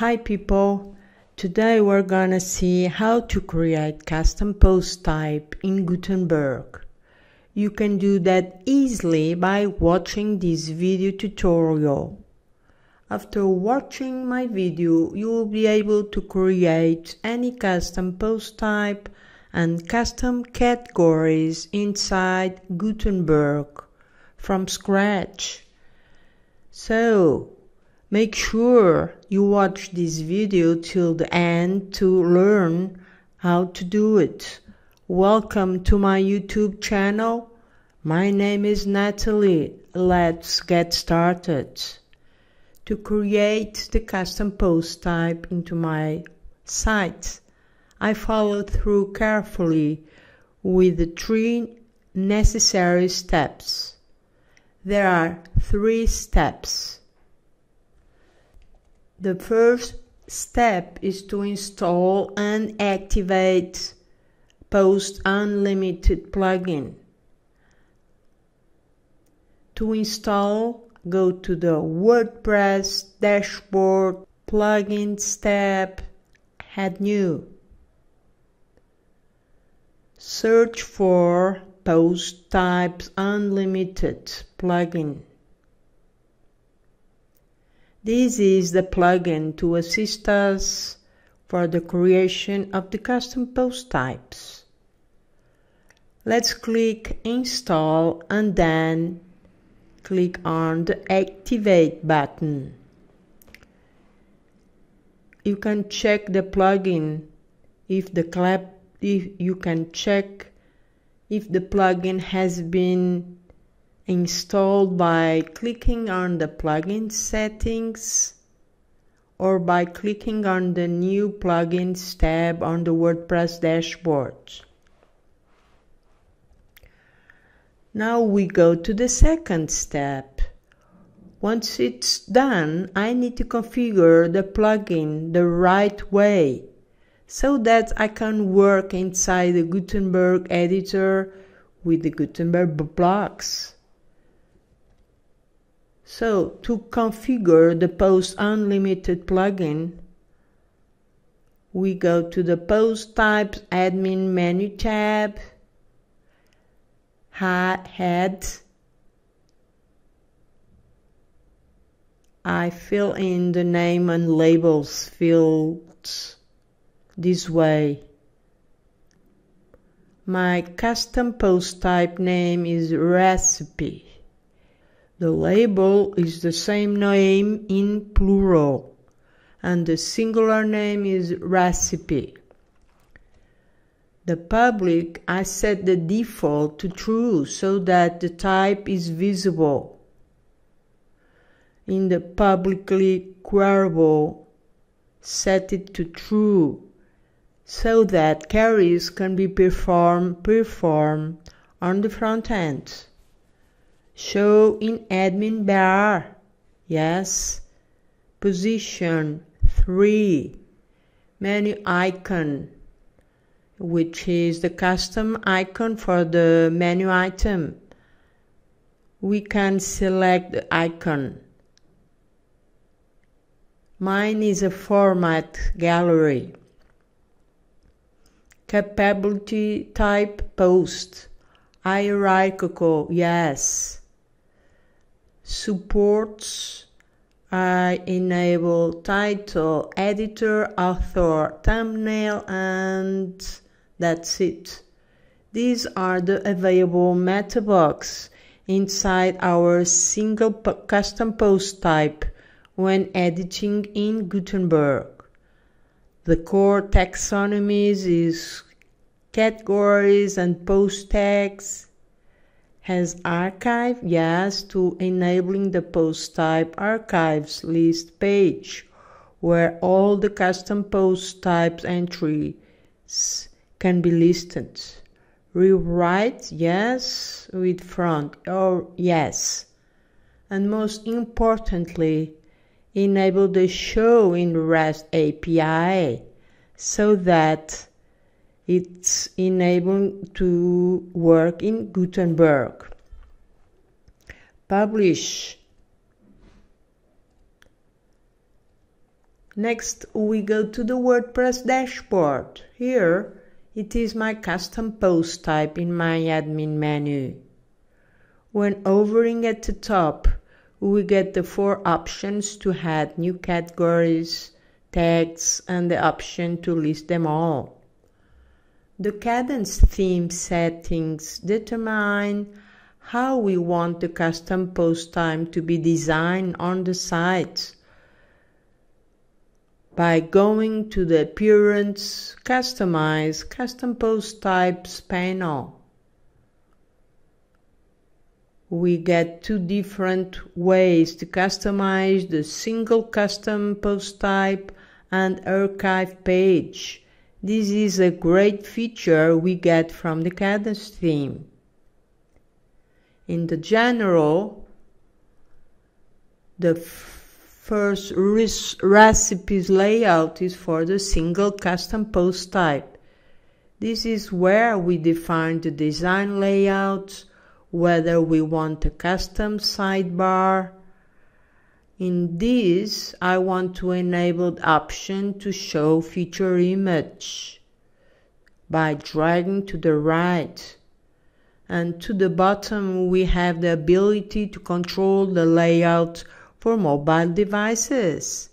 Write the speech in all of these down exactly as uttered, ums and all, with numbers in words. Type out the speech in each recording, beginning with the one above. Hi people, today we're gonna see how to create custom post type in Gutenberg. You can do that easily by watching this video tutorial. After watching my video, you will be able to create any custom post type and custom categories inside Gutenberg from scratch. So, make sure you watch this video till the end to learn how to do it. Welcome to my YouTube channel. My name is Natalie. Let's get started. To create the custom post type into my site, I followed through carefully with the three necessary steps. There are three steps. The first step is to install and activate Post Unlimited plugin. To install, go to the WordPress Dashboard Plugins tab, Add New. Search for Post Types Unlimited plugin. This is the plugin to assist us for the creation of the custom post types. Let's click install and then click on the activate button. You can check the plugin if the clap if you can check if the plugin has been installed by clicking on the plugin settings or by clicking on the new plugins tab on the WordPress dashboard. Now we go to the second step. Once it's done, I need to configure the plugin the right way so that I can work inside the Gutenberg editor with the Gutenberg blocks. So, to configure the Post Unlimited plugin, we go to the Post Types Admin menu tab, Add. I fill in the name and labels fields this way. My custom post type name is Recipe. The label is the same name in plural, and the singular name is recipe. The public, I set the default to true so that the type is visible. In the publicly queryable, set it to true so that queries can be performed performed on the front end. Show in admin bar, yes, position three, menu icon, which is the custom icon for the menu item. We can select the icon. Mine is a format gallery. Capability type post, hierarchical, yes. Supports, I enable title, editor, author, thumbnail, and that's it. These are the available meta box inside our single custom post type when editing in Gutenberg. The core taxonomies is categories and post tags. Has archive, yes, to enabling the post type archives list page where all the custom post types entries can be listed. Rewrite, yes, with front or yes. And most importantly, enable the show in REST A P I so that it's enabled to work in Gutenberg. Publish. Next, we go to the WordPress dashboard. Here, it is my custom post type in my admin menu. When hovering at the top, we get the four options to add new categories, tags, and the option to list them all. The Cadence theme settings determine how we want the custom post type to be designed on the site by going to the Appearance, Customize, Custom Post Types panel. We get two different ways to customize the single custom post type and archive page. This is a great feature we get from the Cadence theme. In the general, the first recipes layout is for the single custom post type. This is where we define the design layout, whether we want a custom sidebar. In this, I want to enable the option to show feature image by dragging to the right. And to the bottom, we have the ability to control the layout for mobile devices.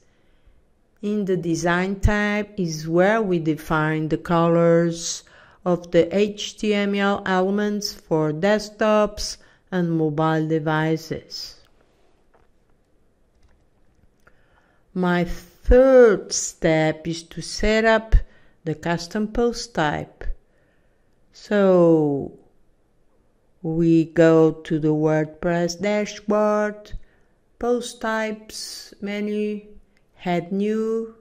In the design tab is where we define the colors of the H T M L elements for desktops and mobile devices. My third step is to set up the custom post type. So we go to the WordPress dashboard, Post Types menu, Add New.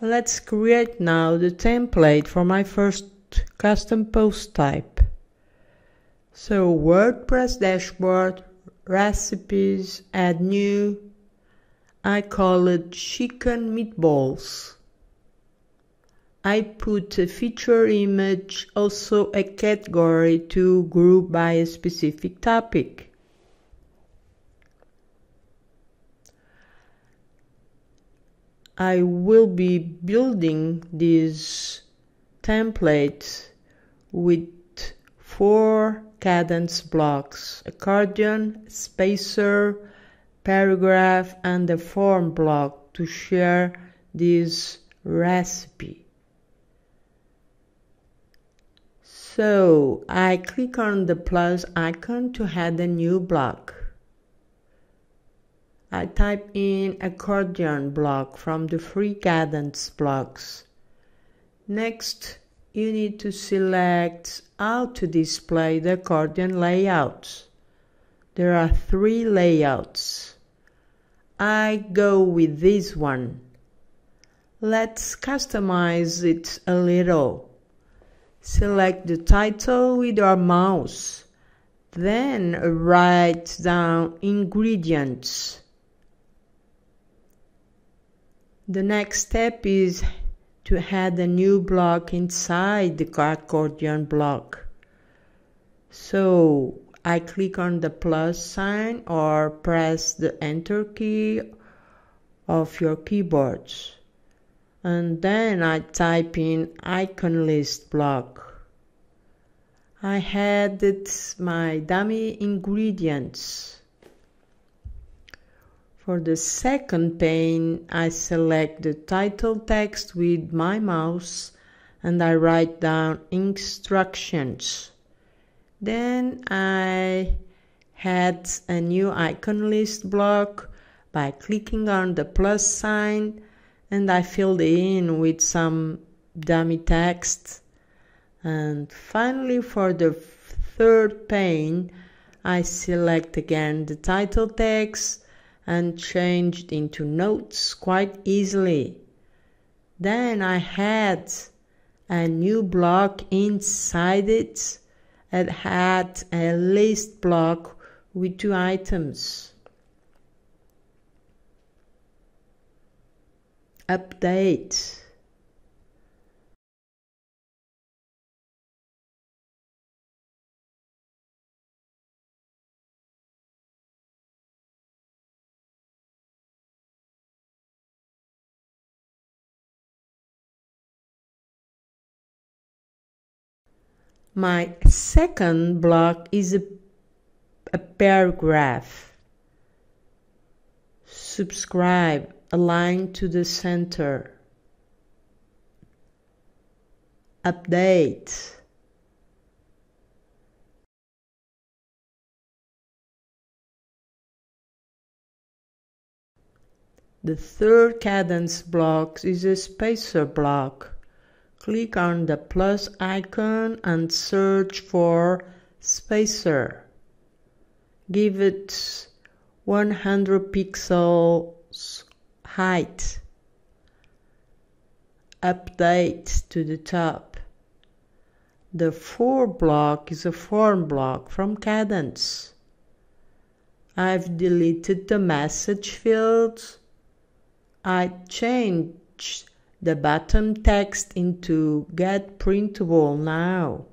Let's create now the template for my first custom post type. So WordPress dashboard, recipes, add new. I call it chicken meatballs. I put a feature image, also a category to group by a specific topic. I will be building this template with four cadence blocks: accordion, spacer, paragraph, and a form block to share this recipe. So I click on the plus icon to add a new block. I type in accordion block from the free cadence blocks. Next, you need to select how to display the accordion layout. There are three layouts. I go with this one. Let's customize it a little. Select the title with our mouse. Then write down ingredients. The next step is to add a new block inside the accordion block. So I click on the plus sign or press the enter key of your keyboard. And then I type in icon list block. I added my dummy ingredients. For the second pane, I select the title text with my mouse and I write down instructions. Then I add a new icon list block by clicking on the plus sign and I filled in with some dummy text. And finally, for the third pane, I select again the title text and changed into notes quite easily. Then I had a new block inside it that had a list block with two items. Update. My second block is a, a paragraph. Subscribe, align to the center. Update. The third cadence block is a spacer block. Click on the plus icon and search for spacer. Give it one hundred pixels height. Update to the top. The fourth block is a form block from Cadence. I've deleted the message fields. I changed the bottom text into Get Printable Now.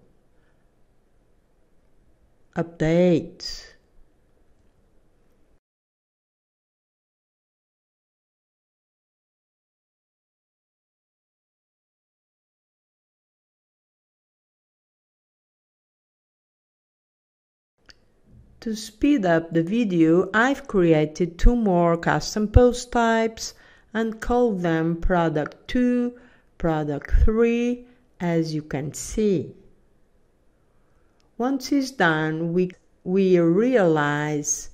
Update. To speed up the video, I've created two more custom post types and call them product two, product three, as you can see. Once it's done, we, we realize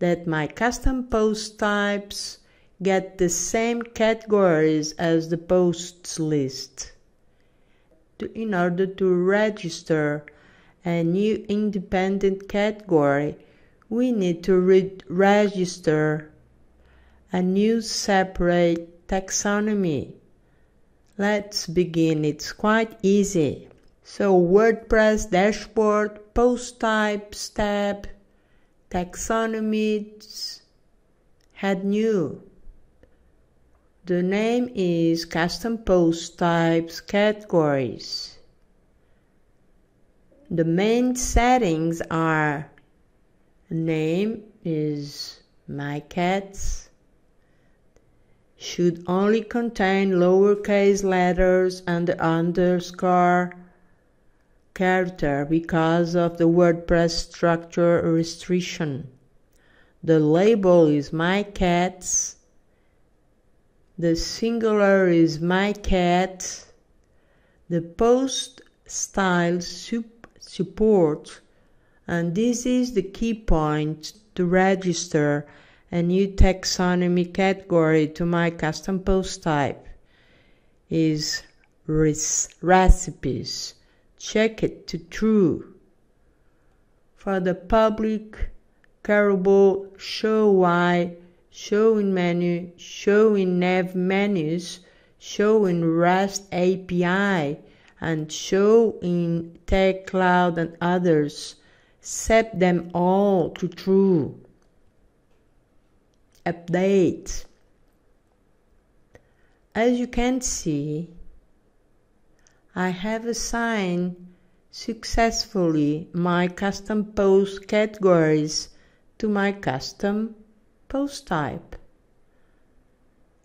that my custom post types get the same categories as the posts list. To, in order to register a new independent category, we need to re-register a new separate taxonomy. Let's begin, it's quite easy. So WordPress Dashboard, Post Types tab, Taxonomies, Add New. The name is Custom Post Types Categories. The main settings are name is my cats, should only contain lowercase letters and the underscore character because of the WordPress structure restriction. The label is my cats. The singular is my cat. The post style sup support. And this is the key point to register a new taxonomy category to my custom post type is recipes. Check it to true. For the public, curable, show why, show in menu, show in nav menus, show in REST A P I, and show in tech cloud and others. Set them all to true. Update. As you can see, I have assigned successfully my custom post categories to my custom post type.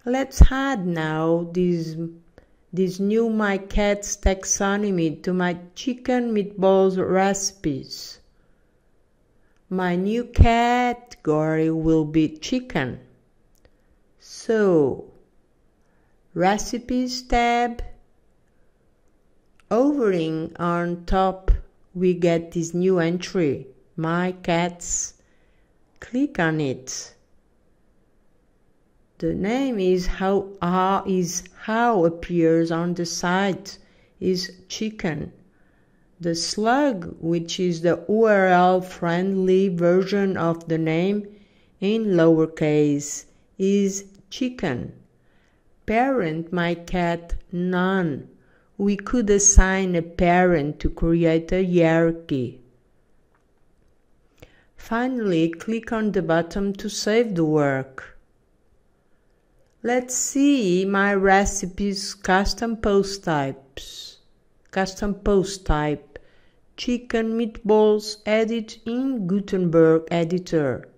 Let's add now this, this new my cats taxonomy to my chicken meatballs recipes. My new category will be chicken. So, recipes tab. Hovering on top, we get this new entry, my cats. Click on it. The name is how, how is how appears on the site is chicken. The slug, which is the U R L-friendly version of the name in lowercase, is chicken. Parent, my cat, none. We could assign a parent to create a hierarchy. Finally, click on the bottom to save the work. Let's see my recipes custom post types. Custom post type. Chicken meatballs edit in Gutenberg editor.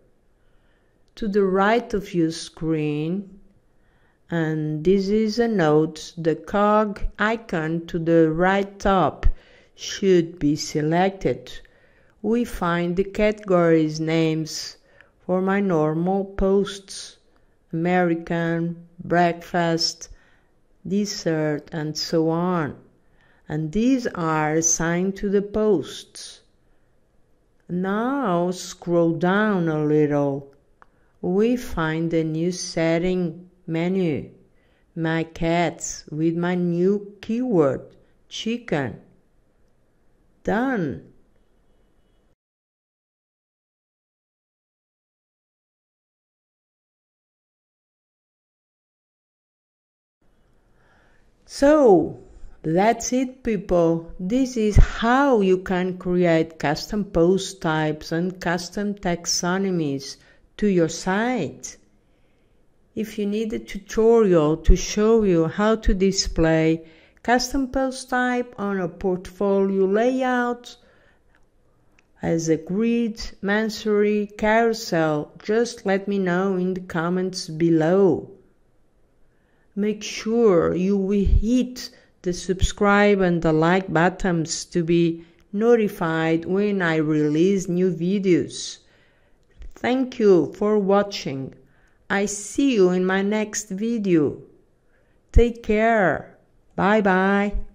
To the right of your screen, and this is a note, the cog icon to the right top should be selected, we find the categories names for my normal posts, American, breakfast, dessert, and so on, and these are assigned to the posts. Now scroll down a little, we find the new setting menu, my cats, with my new keyword, chicken. Done. So, that's it, people. This is how you can create custom post types and custom taxonomies to your site. If you need a tutorial to show you how to display custom post type on a portfolio layout as a grid, mensury, carousel, just let me know in the comments below. Make sure you will hit the subscribe and the like buttons to be notified when I release new videos. Thank you for watching. I see you in my next video. Take care. Bye bye.